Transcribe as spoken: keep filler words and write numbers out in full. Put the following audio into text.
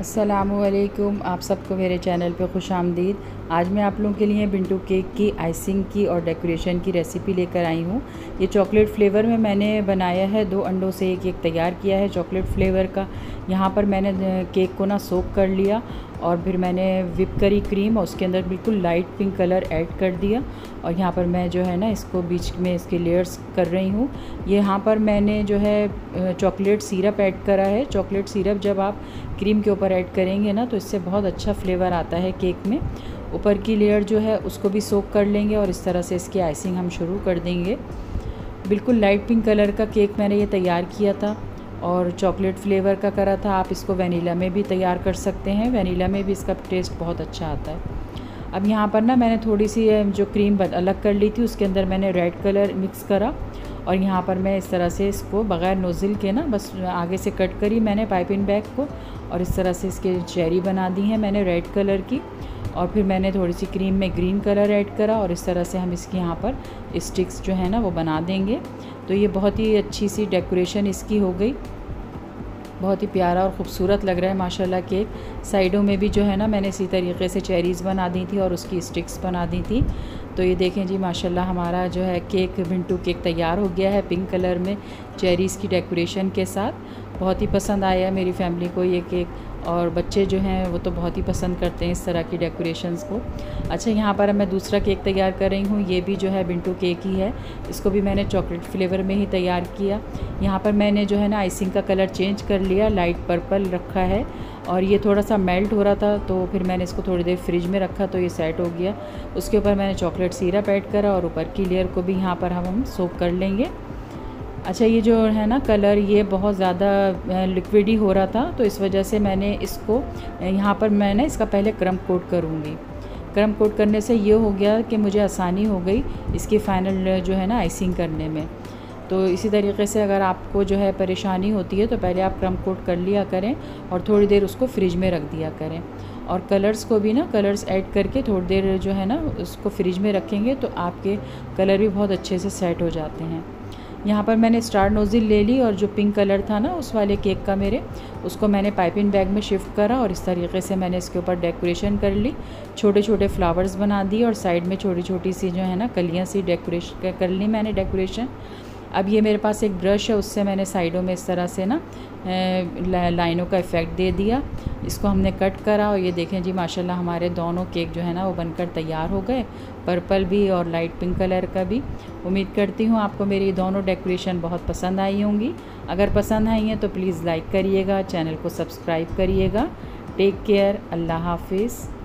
अस्सलामुअलैकुम, आप सबको मेरे चैनल पे खुश आमदीद। आज मैं आप लोगों के लिए बिंटू केक की आइसिंग की और डेकोरेशन की रेसिपी लेकर आई हूँ। ये चॉकलेट फ्लेवर में मैंने बनाया है, दो अंडों से एक केक तैयार किया है चॉकलेट फ्लेवर का। यहाँ पर मैंने केक को ना सोक कर लिया और फिर मैंने विप करी क्रीम और उसके अंदर बिल्कुल लाइट पिंक कलर ऐड कर दिया। और यहाँ पर मैं जो है ना इसको बीच में इसके लेयर्स कर रही हूँ। यहाँ पर मैंने जो है चॉकलेट सिरप ऐड करा है। चॉकलेट सिरप जब आप क्रीम के ऊपर ऐड करेंगे ना तो इससे बहुत अच्छा फ्लेवर आता है केक में। ऊपर की लेयर जो है उसको भी सोक कर लेंगे और इस तरह से इसकी आइसिंग हम शुरू कर देंगे। बिल्कुल लाइट पिंक कलर का केक मैंने ये तैयार किया था और चॉकलेट फ्लेवर का करा था। आप इसको वनीला में भी तैयार कर सकते हैं, वनीला में भी इसका टेस्ट बहुत अच्छा आता है। अब यहाँ पर ना मैंने थोड़ी सी जो क्रीम अलग कर ली थी उसके अंदर मैंने रेड कलर मिक्स करा और यहाँ पर मैं इस तरह से इसको बग़ैर नोज़ल के ना बस आगे से कट करी मैंने पाइपिंग बैग को और इस तरह से इसके चेरी बना दी है मैंने रेड कलर की। और फिर मैंने थोड़ी सी क्रीम में ग्रीन कलर ऐड करा और इस तरह से हम इसकी यहाँ पर स्टिक्स जो है ना वो बना देंगे। तो ये बहुत ही अच्छी सी डेकोरेशन इसकी हो गई। बहुत ही प्यारा और ख़ूबसूरत लग रहा है माशाल्लाह केक। साइडों में भी जो है ना मैंने इसी तरीके से चेरीज़ बना दी थी और उसकी स्टिक्स बना दी थी। तो ये देखें जी माशाल्लाह हमारा जो है केक बिंटू केक तैयार हो गया है पिंक कलर में चेरीज़ की डेकोरेशन के साथ। बहुत ही पसंद आया मेरी फैमिली को ये केक और बच्चे जो हैं वो तो बहुत ही पसंद करते हैं इस तरह की डेकोरेशंस को। अच्छा, यहाँ पर मैं दूसरा केक तैयार कर रही हूँ। ये भी जो है बिंटू केक ही है, इसको भी मैंने चॉकलेट फ्लेवर में ही तैयार किया। यहाँ पर मैंने जो है ना आइसिंग का कलर चेंज कर लिया, लाइट पर्पल रखा है और ये थोड़ा सा मेल्ट हो रहा था तो फिर मैंने इसको थोड़ी देर फ्रिज में रखा तो ये सेट हो गया। उसके ऊपर मैंने चॉकलेट सिरप ऐड करा और ऊपर की लेयर को भी यहाँ पर हम सोक कर लेंगे। अच्छा, ये जो है ना कलर ये बहुत ज़्यादा लिक्विड ही हो रहा था तो इस वजह से मैंने इसको यहाँ पर मैं ना इसका पहले क्रम कोट करूँगी। क्रम कोट करने से ये हो गया कि मुझे आसानी हो गई इसकी फ़ाइनल जो है ना आइसिंग करने में। तो इसी तरीके से अगर आपको जो है परेशानी होती है तो पहले आप क्रम कोट कर लिया करें और थोड़ी देर उसको फ्रिज में रख दिया करें। और कलर्स को भी ना कलर्स ऐड करके थोड़ी देर जो है ना उसको फ्रिज में रखेंगे तो आपके कलर भी बहुत अच्छे से सेट हो जाते हैं। यहाँ पर मैंने स्टार नोज़ल ले ली और जो पिंक कलर था ना उस वाले केक का मेरे उसको मैंने पाइपिंग बैग में शिफ्ट करा और इस तरीके से मैंने इसके ऊपर डेकोरेशन कर ली। छोटे छोटे फ्लावर्स बना दिए और साइड में छोटी छोटी सी जो है ना कलियाँ सी डेकोरेशन कर ली मैंने डेकोरेशन। अब ये मेरे पास एक ब्रश है, उससे मैंने साइडों में इस तरह से ना लाइनों का इफ़ेक्ट दे दिया। इसको हमने कट करा और ये देखें जी माशाल्लाह हमारे दोनों केक जो है ना वो बनकर तैयार हो गए, पर्पल भी और लाइट पिंक कलर का भी। उम्मीद करती हूँ आपको मेरी दोनों डेकोरेशन बहुत पसंद आई होंगी। अगर पसंद आई हैं तो प्लीज़ लाइक करिएगा, चैनल को सब्सक्राइब करिएगा। टेक केयर, अल्लाह हाफिज़।